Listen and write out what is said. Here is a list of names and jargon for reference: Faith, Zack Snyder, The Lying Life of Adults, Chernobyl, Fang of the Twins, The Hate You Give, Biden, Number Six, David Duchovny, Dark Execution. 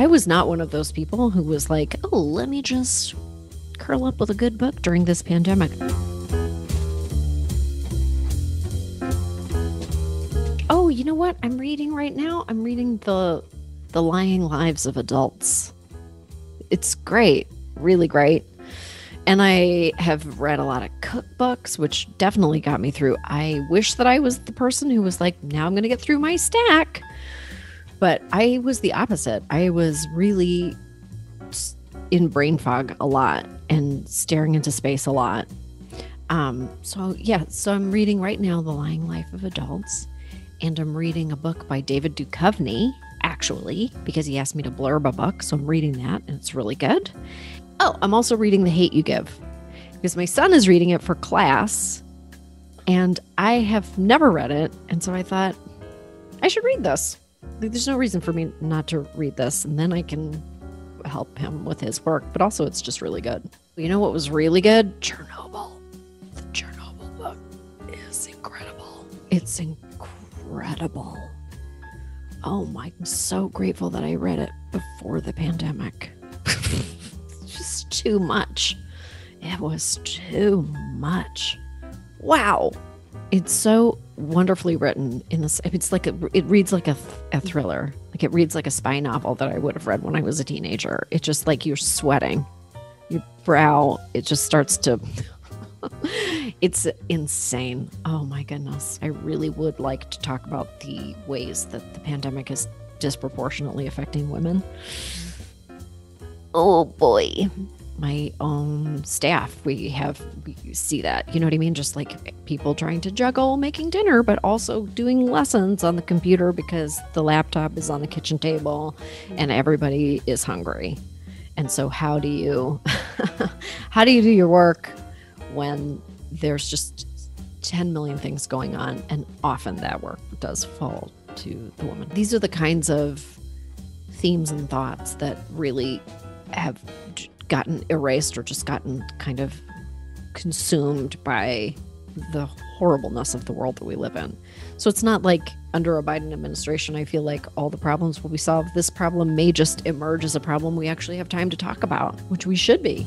I was not one of those people who was like, oh, let me just curl up with a good book during this pandemic. Oh, you know what I'm reading right now? I'm reading The Lying Lives of Adults. It's great, really great. And I have read a lot of cookbooks, which definitely got me through. I wish that I was the person who was like, now I'm going to get through my stack. But I was the opposite. I was really in brain fog a lot and staring into space a lot. So I'm reading right now The Lying Life of Adults. And I'm reading a book by David Duchovny, actually, because he asked me to blurb a book. So I'm reading that, and it's really good. Oh, I'm also reading The Hate You Give because my son is reading it for class and I have never read it. And so I thought I should read this. Like, there's no reason for me not to read this. And then I can help him with his work, but also it's just really good. You know what was really good? Chernobyl. The Chernobyl book is incredible. It's incredible. Oh my, I'm so grateful that I read it before the pandemic. Too much. It was too much. Wow. It's so wonderfully written in this. It's like it reads like a thriller. Like it reads like a spy novel that I would have read when I was a teenager. It's just like you're sweating. Your brow, it just starts to it's insane. Oh my goodness. I really would like to talk about the ways that the pandemic is disproportionately affecting women. Oh boy. My own staff, we see that, you know what I mean? Just like people trying to juggle making dinner, but also doing lessons on the computer because the laptop is on the kitchen table and everybody is hungry. And so how do you do your work when there's just 10 million things going on? And often that work does fall to the woman. These are the kinds of themes and thoughts that really have gotten erased or just gotten kind of consumed by the horribleness of the world that we live in. So it's not like under a Biden administration, I feel like all the problems will be solved. This problem may just emerge as a problem we actually have time to talk about, which we should be.